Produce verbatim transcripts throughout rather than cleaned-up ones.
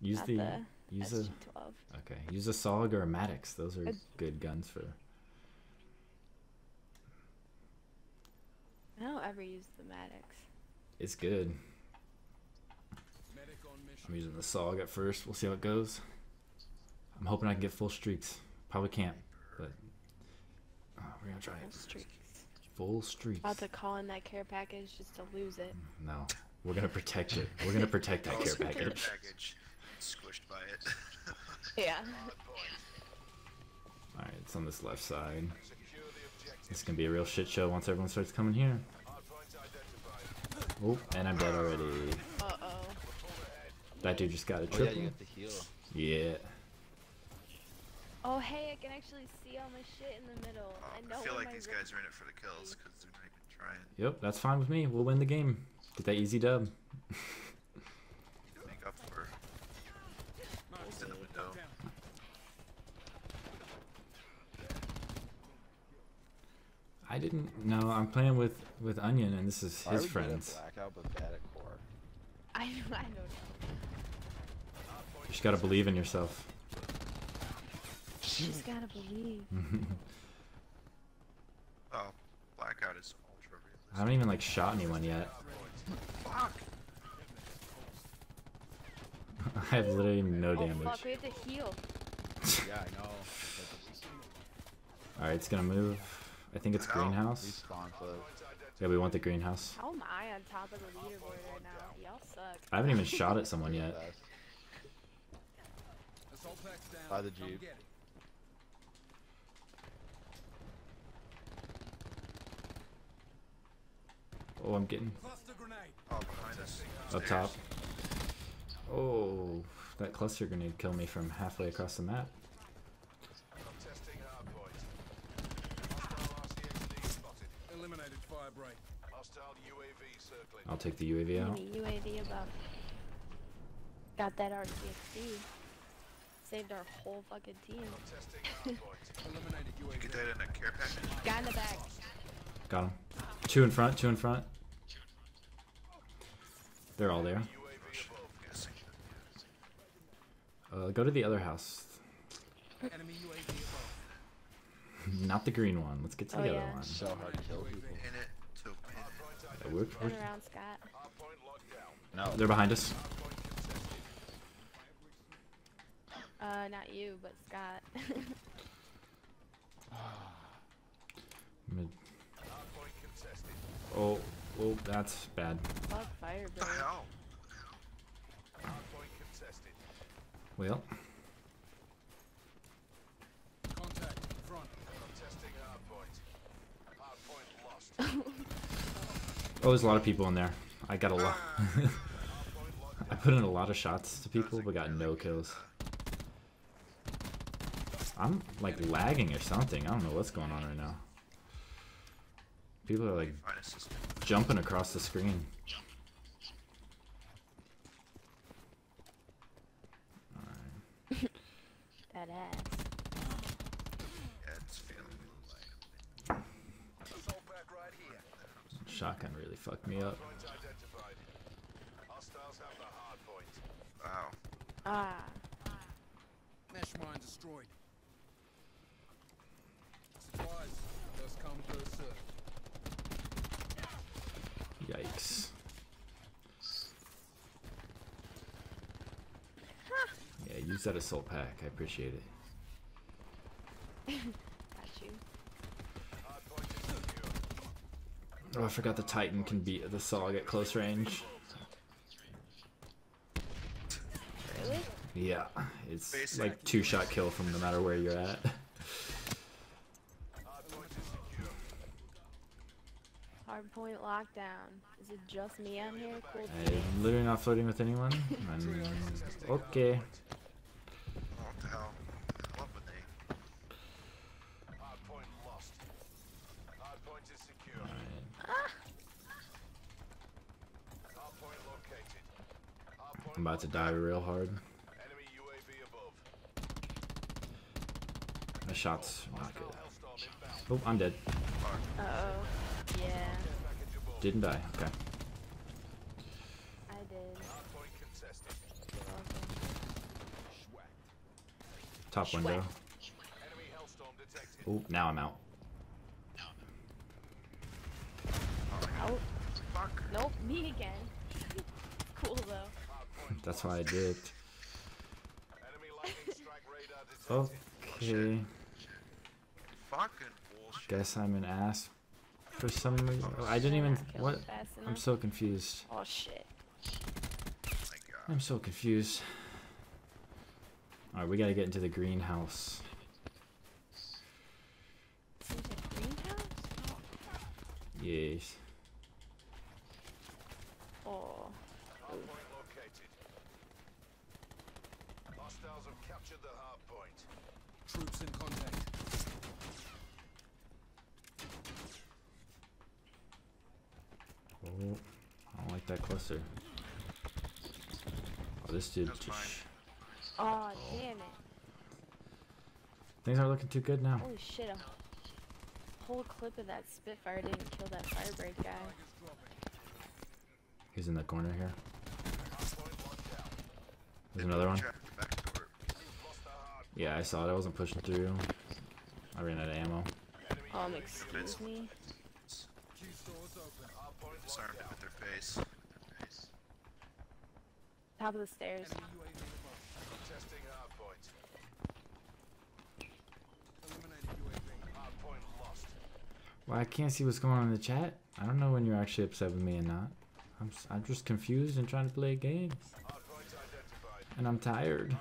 Use the, the use S G twelve. A okay. Use a S O G or a Maddox. Those are it's, good guns for. I don't ever use the Maddox. It's good. I'm using the S O G at first. We'll see how it goes. I'm hoping I can get full streaks. Probably can't, but oh, we're gonna try full it. Full streaks. Full streaks. About to call in that care package just to lose it. No, we're gonna protect it. We're gonna protect that care package. Care package. Squished by it. Yeah. All right, it's on this left side. It's gonna be a real shit show once everyone starts coming here. Oh, and I'm dead already. Uh oh. That dude just got a triple. Oh, yeah, you have to heal. Yeah. Oh hey, I can actually see all my shit in the middle. Oh, I, know I feel like these guys are in it for the kills because they're not even trying. Yep, that's fine with me. We'll win the game. Get that easy dub. Make up for in the window. I didn't. No, I'm playing with with Onion, and this is his friends. Blackout, but bad at core. I don't, I don't know. You just gotta believe in yourself. You just gotta believe. Oh, Blackout is ultra realistic. I haven't even like shot anyone yet. Fuck! I have literally no damage. Oh fuck, we have to heal. Yeah, I know. Alright, it's gonna move. I think it's greenhouse. Yeah, we want the greenhouse. How am I on top of the leaderboard right now? Y'all suck. I haven't even shot at someone yet. By the Jeep. Oh, I'm getting up top. Oh, that cluster grenade killed me from halfway across the map. I'll take the U A V out. U A V above. Got that R T S D. Saved our whole fucking team. You get that in a care package? Got in the back. Got him. Two in front, two in front. They're all there. Uh, go to the other house. Not the green one. Let's get to oh, the yeah. other one. So hard to kill people. It worked. Turn around, Scott. No, they're behind us. Uh, not you, but Scott. Mid. Oh, oh, that's bad. Fuck Firebreak. Well. Contact front. Contesting hard point. Hard point lost. Oh, there's a lot of people in there. I got a lot. I put in a lot of shots to people, but got no kills. I'm like lagging or something. I don't know what's going on right now. People are like jumping across the screen. All right. That ass. Yeah, it's feeling light. Shotgun really fucked me up. Wow. Ah. Mesh mine destroyed. Supplies. First come, first serve. Yikes. Yeah, use that assault pack. I appreciate it. Got you. Oh, I forgot the Titan can beat the S O G at close range. Really? Yeah, it's Basic. Like two shot kill from no matter where you're at. Hardpoint lockdown. Is it just me on here? Cool. I'm literally not flirting with anyone. I'm... Okay. What the hell? What would they? Hardpoint lost. Hardpoint is secure. Hardpoint located. I'm about to die real hard. Enemy U A V above. My shot's not good. Oh, I'm dead. Uh oh. Yeah. Didn't die, okay. I did. Top window. Oh, now I'm out. Out? Nope, me again. Cool though. That's why I did. Okay. Guess I'm an ass for some reason. Oh, I didn't even. What? I'm so confused. Oh shit. I'm so confused. Alright, we gotta get into the greenhouse. Yes. Oh. Hostiles have captured the hard point. Troops in contact. Oh, I don't like that cluster. Oh, this dude. Oh, damn it. Things aren't looking too good now. Holy shit. A whole clip of that Spitfire didn't kill that Firebreak guy. He's in the corner here. There's another one. Yeah, I saw it. I wasn't pushing through. I ran out of ammo. Um, excuse me? Disarmed it with their face. Top of the stairs. Well, I can't see what's going on in the chat. I don't know when you're actually upset with me and not. I'm, I'm just confused and trying to play a game. And I'm tired.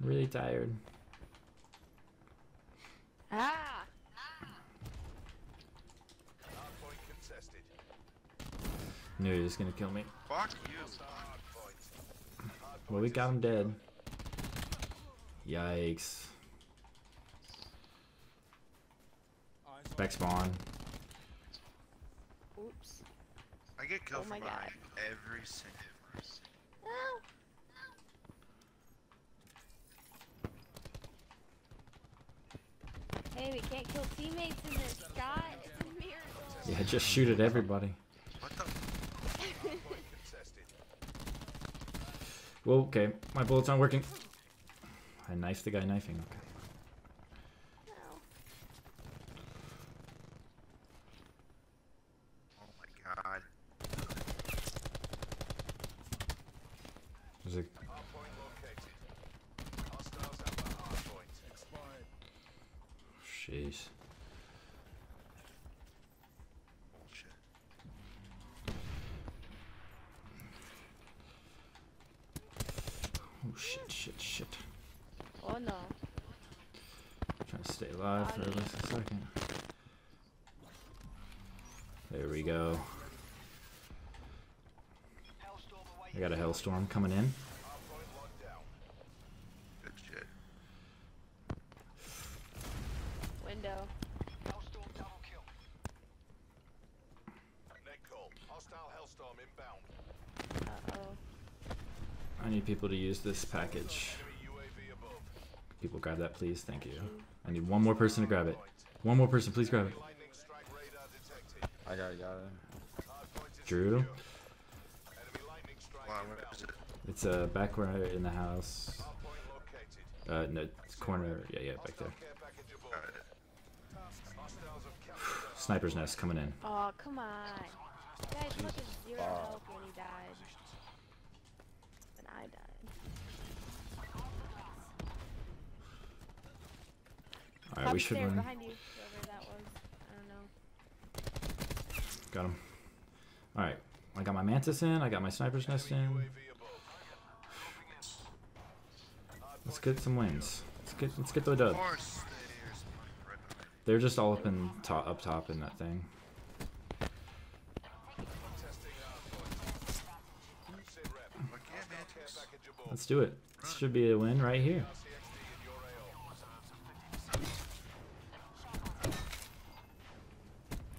I'm really tired. Ah! Knew he was gonna kill me. Fuck you. Well, we got him dead. Yikes. Back spawn. Oops. I get killed oh from behind every single person. No. No. Hey, we can't kill teammates in this. God, it's a miracle. Yeah, just shoot at everybody. What the? Whoa, okay. My bullets aren't working. I knifed the guy knifing. Okay. Jeez. Oh shit, shit, shit. Oh no. I'm trying to stay alive for at least a second. There we go. I got a hellstorm coming in. I need people to use this package. People grab that, please. Thank you. I need one more person to grab it. One more person, please grab it. I got it, got it. Drew? It's uh, back where in the house. Uh, no, it's corner. Yeah, yeah, back there. Sniper's Nest coming in. Oh, come on. You guys look at zero health when he died. I died. All right, we should run. Behind you, whoever that was. I don't know. Got him. All right, I got my mantis in. I got my sniper's nest in. Let's get some wins. Let's get let's get the dub. They're just all up in top up top in that thing. Let's do it. This should be a win right here.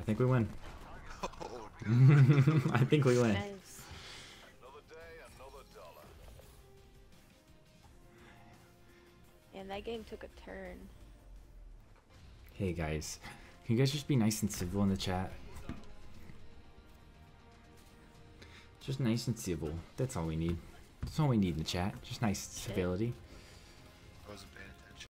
I think we win. I think we win. Nice. And that game took a turn. Hey guys, can you guys just be nice and civil in the chat? Just nice and civil. That's all we need. That's all we need in the chat. Just nice civility.